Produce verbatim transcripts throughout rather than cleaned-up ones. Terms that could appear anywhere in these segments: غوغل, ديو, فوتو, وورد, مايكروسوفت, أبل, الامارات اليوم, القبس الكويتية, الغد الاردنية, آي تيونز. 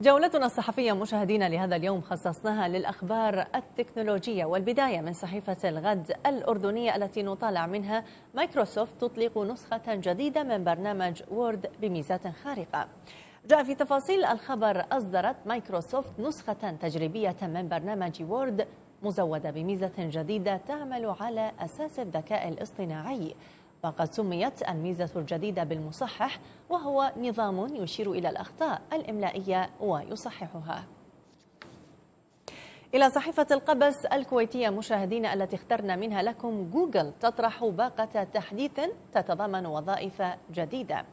جولتنا الصحفية مشاهدينا لهذا اليوم خصصناها للأخبار التكنولوجية، والبداية من صحيفة الغد الأردنية التي نطالع منها: مايكروسوفت تطلق نسخة جديدة من برنامج وورد بميزات خارقة. جاء في تفاصيل الخبر: أصدرت مايكروسوفت نسخة تجريبية من برنامج وورد مزودة بميزة جديدة تعمل على أساس الذكاء الاصطناعي، وقد سميت الميزة الجديدة بالمصحح، وهو نظام يشير إلى الأخطاء الإملائية ويصححها. إلى صحيفة القبس الكويتية مشاهدينا التي اخترنا منها لكم: غوغل تطرح باقة تحديث تتضمن وظائف جديدة.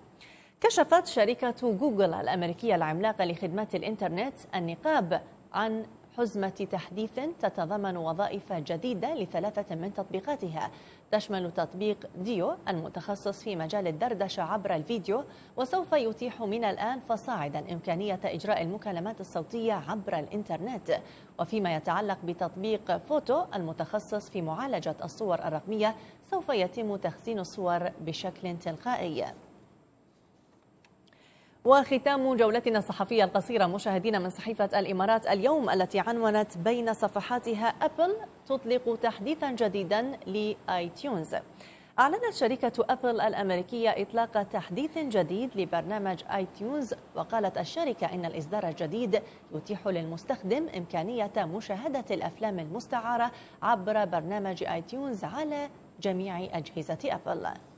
كشفت شركة غوغل الأمريكية العملاقة لخدمات الإنترنت النقاب عن حزمة تحديث تتضمن وظائف جديدة لثلاثة من تطبيقاتها، تشمل تطبيق ديو المتخصص في مجال الدردشة عبر الفيديو، وسوف يتيح من الآن فصاعدا إمكانية إجراء المكالمات الصوتية عبر الإنترنت. وفيما يتعلق بتطبيق فوتو المتخصص في معالجة الصور الرقمية، سوف يتم تخزين الصور بشكل تلقائي. وختام جولتنا الصحفية القصيرة مشاهدينا من صحيفة الإمارات اليوم التي عنونت بين صفحاتها: أبل تطلق تحديثا جديدا لآي تيونز. أعلنت شركة أبل الأمريكية إطلاق تحديث جديد لبرنامج آي تيونز، وقالت الشركة إن الإصدار الجديد يتيح للمستخدم إمكانية مشاهدة الأفلام المستعارة عبر برنامج آي تيونز على جميع أجهزة أبل.